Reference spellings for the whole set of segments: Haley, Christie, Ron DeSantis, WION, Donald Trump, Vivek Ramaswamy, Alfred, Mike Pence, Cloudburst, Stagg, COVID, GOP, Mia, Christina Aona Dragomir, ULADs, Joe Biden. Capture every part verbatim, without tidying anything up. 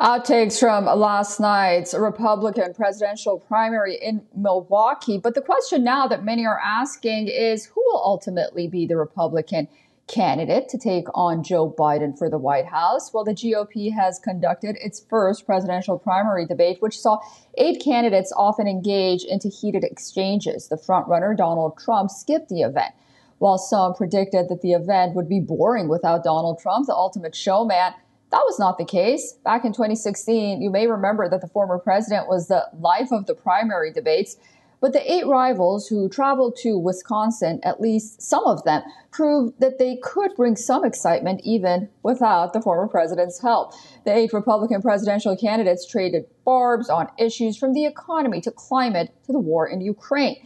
Outtakes from last night's Republican presidential primary in Milwaukee. But the question now that many are asking is, who will ultimately be the Republican candidate to take on Joe Biden for the White House? Well, the G O P has conducted its first presidential primary debate, which saw eight candidates often engage into heated exchanges. The frontrunner, Donald Trump, skipped the event. While some predicted that the event would be boring without Donald Trump, the ultimate showman, that was not the case. Back in twenty sixteen, you may remember that the former president was the life of the primary debates. But the eight rivals who traveled to Wisconsin, at least some of them, proved that they could bring some excitement even without the former president's help. The eight Republican presidential candidates traded barbs on issues from the economy to climate to the war in Ukraine.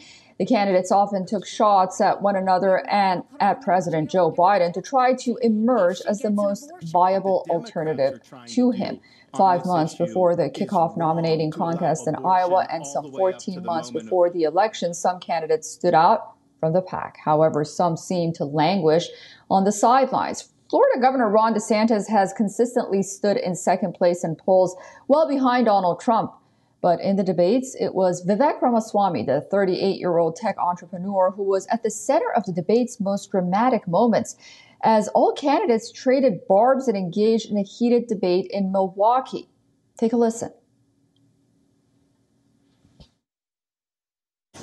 The candidates often took shots at one another and at President Joe Biden to try to emerge as the most viable alternative to him. Five months before the kickoff nominating contest in Iowa and some fourteen months before the election, some candidates stood out from the pack. However, some seemed to languish on the sidelines. Florida Governor Ron DeSantis has consistently stood in second place in polls, well behind Donald Trump. But in the debates, it was Vivek Ramaswamy, the thirty-eight-year-old tech entrepreneur, who was at the center of the debate's most dramatic moments, as all candidates traded barbs and engaged in a heated debate in Milwaukee. Take a listen.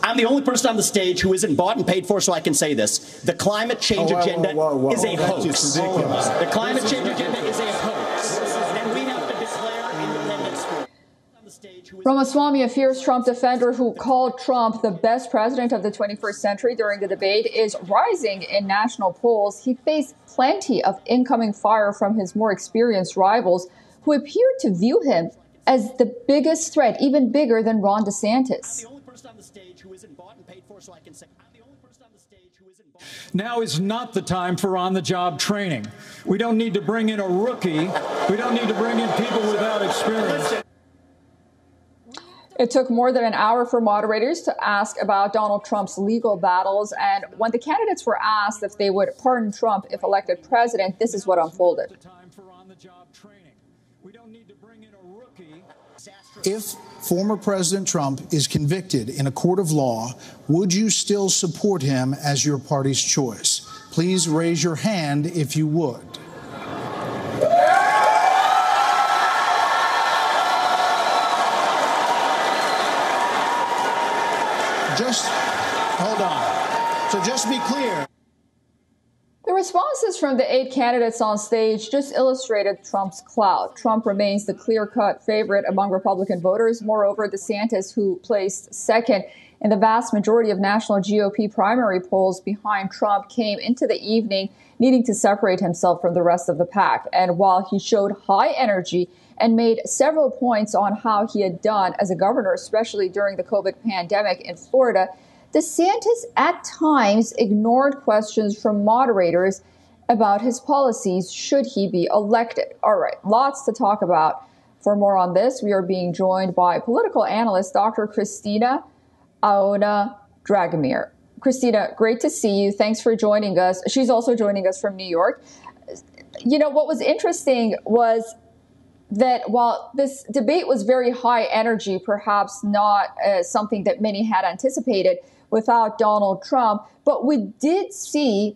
I'm the only person on the stage who isn't bought and paid for, so I can say this. The climate change oh, whoa, agenda whoa, whoa, whoa. is a oh, hoax. That's ridiculous. The climate change agenda is a hoax. And we have to declare independence for it. Ramaswamy, a fierce Trump defender who called Trump the best president of the twenty-first century during the debate, is rising in national polls. He faced plenty of incoming fire from his more experienced rivals, who appeared to view him as the biggest threat, even bigger than Ron DeSantis. Now is not the time for on-the-job training. We don't need to bring in a rookie. We don't need to bring in people without experience. It took more than an hour for moderators to ask about Donald Trump's legal battles. And when the candidates were asked if they would pardon Trump if elected president, this is what unfolded. If former President Trump is convicted in a court of law, would you still support him as your party's choice? Please raise your hand if you would. Just hold on. So just be clear. The responses from the eight candidates on stage just illustrated Trump's clout. Trump remains the clear-cut favorite among Republican voters. Moreover, DeSantis, who placed second in the vast majority of national G O P primary polls behind Trump, came into the evening needing to separate himself from the rest of the pack. And while he showed high energy and made several points on how he had done as a governor, especially during the COVID pandemic in Florida, DeSantis at times ignored questions from moderators about his policies should he be elected. All right, lots to talk about. For more on this, we are being joined by political analyst Doctor Christina Aona Dragomir. Christina, great to see you. Thanks for joining us. She's also joining us from New York. You know, what was interesting was that while this debate was very high energy, perhaps not uh, something that many had anticipated without Donald Trump, but we did see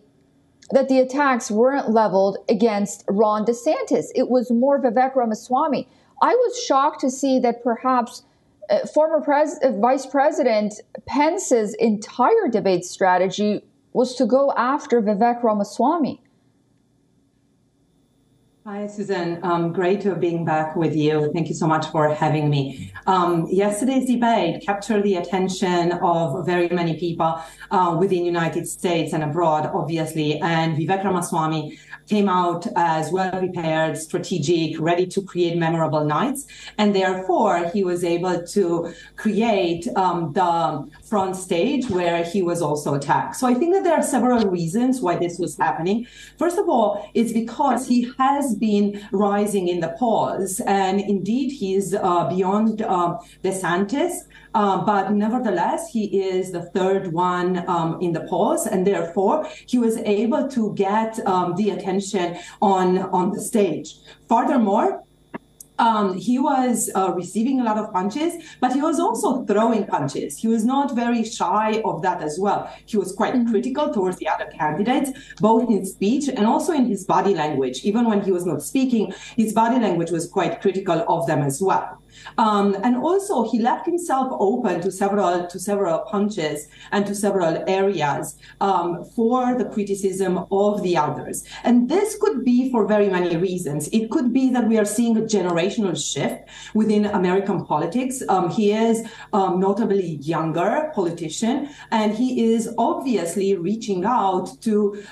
that the attacks weren't leveled against Ron DeSantis. It was more Vivek Ramaswamy. I was shocked to see that perhaps uh, former pres- uh, Vice President Pence's entire debate strategy was to go after Vivek Ramaswamy. Hi, Susan. Um, great to being back with you. Thank you so much for having me. Um, yesterday's debate captured the attention of very many people uh, within the United States and abroad, obviously. And Vivek Ramaswamy came out as well-prepared, strategic, ready to create memorable nights. And therefore, he was able to create um, the front stage where he was also attacked. So I think that there are several reasons why this was happening. First of all, it's because he has been rising in the polls, and indeed he is uh, beyond uh, DeSantis, uh, but nevertheless he is the third one um, in the polls, and therefore he was able to get um, the attention on on the stage. Furthermore, Um, he was uh, receiving a lot of punches, but he was also throwing punches. He was not very shy of that as well. He was quite mm-hmm. critical towards the other candidates, both in speech and also in his body language. Even when he was not speaking, his body language was quite critical of them as well. Um, and also, he left himself open to several to several punches and to several areas um, for the criticism of the others. And this could be for very many reasons. It could be that we are seeing a generational shift within American politics. Um, he is um, notably younger politician, and he is obviously reaching out to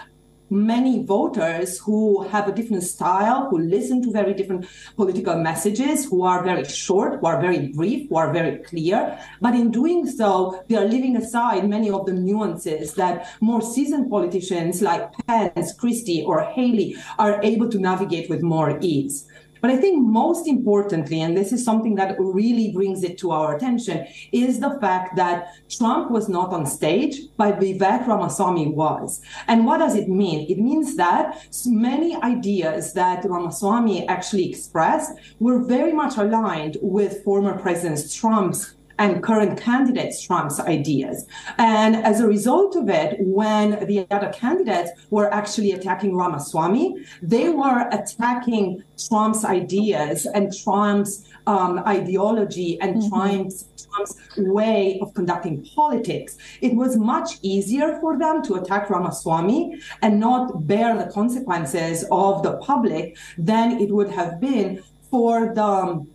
many voters who have a different style, who listen to very different political messages, who are very short, who are very brief, who are very clear. But in doing so, they are leaving aside many of the nuances that more seasoned politicians like Pence, Christie, or Haley are able to navigate with more ease. But I think most importantly, and this is something that really brings it to our attention, is the fact that Trump was not on stage, but Vivek Ramaswamy was. And what does it mean? It means that many ideas that Ramaswamy actually expressed were very much aligned with former President Trump's and current candidates Trump's ideas. And as a result of it, when the other candidates were actually attacking Ramaswamy, they were attacking Trump's ideas and Trump's um, ideology and mm-hmm. Trump's, Trump's way of conducting politics. It was much easier for them to attack Ramaswamy and not bear the consequences of the public than it would have been for the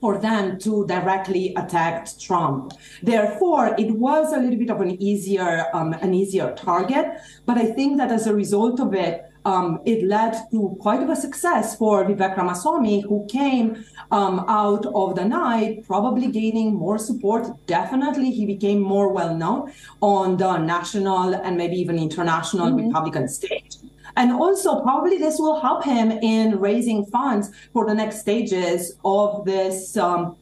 for them to directly attack Trump. Therefore, it was a little bit of an easier, um, an easier target. But I think that as a result of it, um, it led to quite of a success for Vivek Ramaswamy, who came um, out of the night, probably gaining more support. Definitely, he became more well-known on the national and maybe even international mm-hmm. Republican stage. And also, probably this will help him in raising funds for the next stages of this um,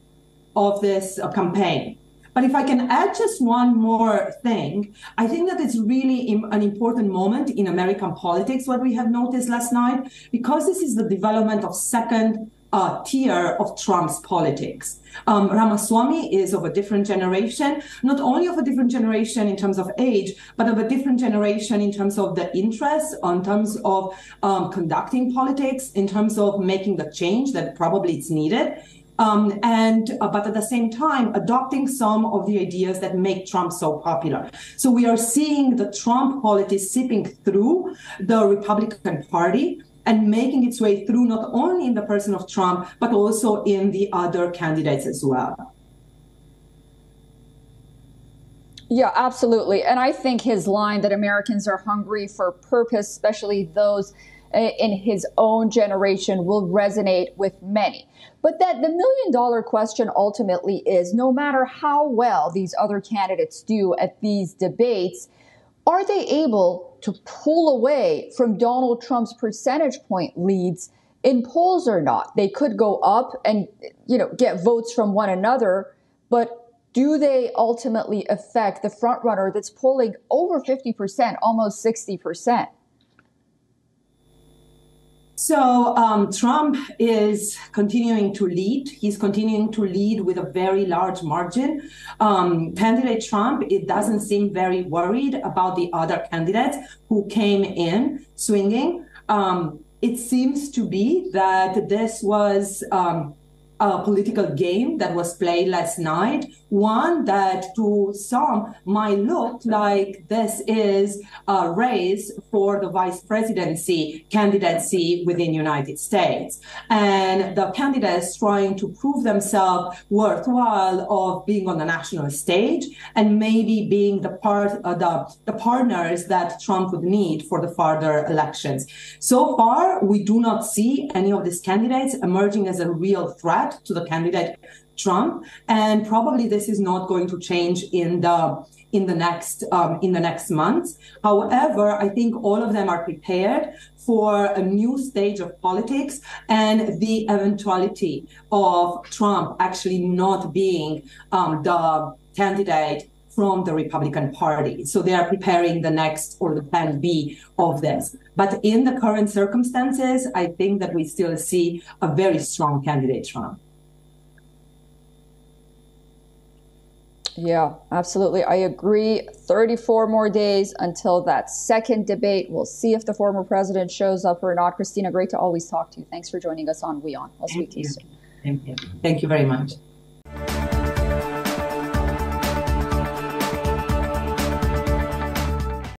of this uh, campaign. But if I can add just one more thing, I think that it's really im- an important moment in American politics, what we have noticed last night, because this is the development of second Uh, tier of Trump's politics. Um, Ramaswamy is of a different generation, not only of a different generation in terms of age, but of a different generation in terms of the interests, in terms of um, conducting politics, in terms of making the change that probably it's needed. Um, and uh, but at the same time, adopting some of the ideas that make Trump so popular. So we are seeing the Trump politics seeping through the Republican Party and making its way through not only in the person of Trump, but also in the other candidates as well. Yeah, absolutely. And I think his line that Americans are hungry for purpose, especially those in his own generation, will resonate with many. But that the million dollar question ultimately is, no matter how well these other candidates do at these debates, are they able to pull away from Donald Trump's percentage point leads in polls or not? They could go up and, you know, get votes from one another, but do they ultimately affect the front runner that's polling over fifty percent, almost sixty percent? So um, Trump is continuing to lead. He's continuing to lead with a very large margin. Um, candidate Trump, it doesn't seem very worried about the other candidates who came in swinging. Um, it seems to be that this was um, a political game that was played last night, one that to some might look like this is a race for the vice presidency candidacy within the United States. And the candidates trying to prove themselves worthwhile of being on the national stage and maybe being the part uh, the, the partners that Trump would need for the further elections. So far, we do not see any of these candidates emerging as a real threat to the candidate Trump, and probably this is not going to change in the in the next um, in the next months. However, I think all of them are prepared for a new stage of politics and the eventuality of Trump actually not being um, the candidate from the Republican Party. So they are preparing the next or the plan B of this. But in the current circumstances, I think that we still see a very strong candidate, Trump. Yeah, absolutely. I agree. thirty-four more days until that second debate. We'll see if the former president shows up or not. Christina, great to always talk to you. Thanks for joining us on WION. I'll speak to you soon. Thank you. Thank you very much.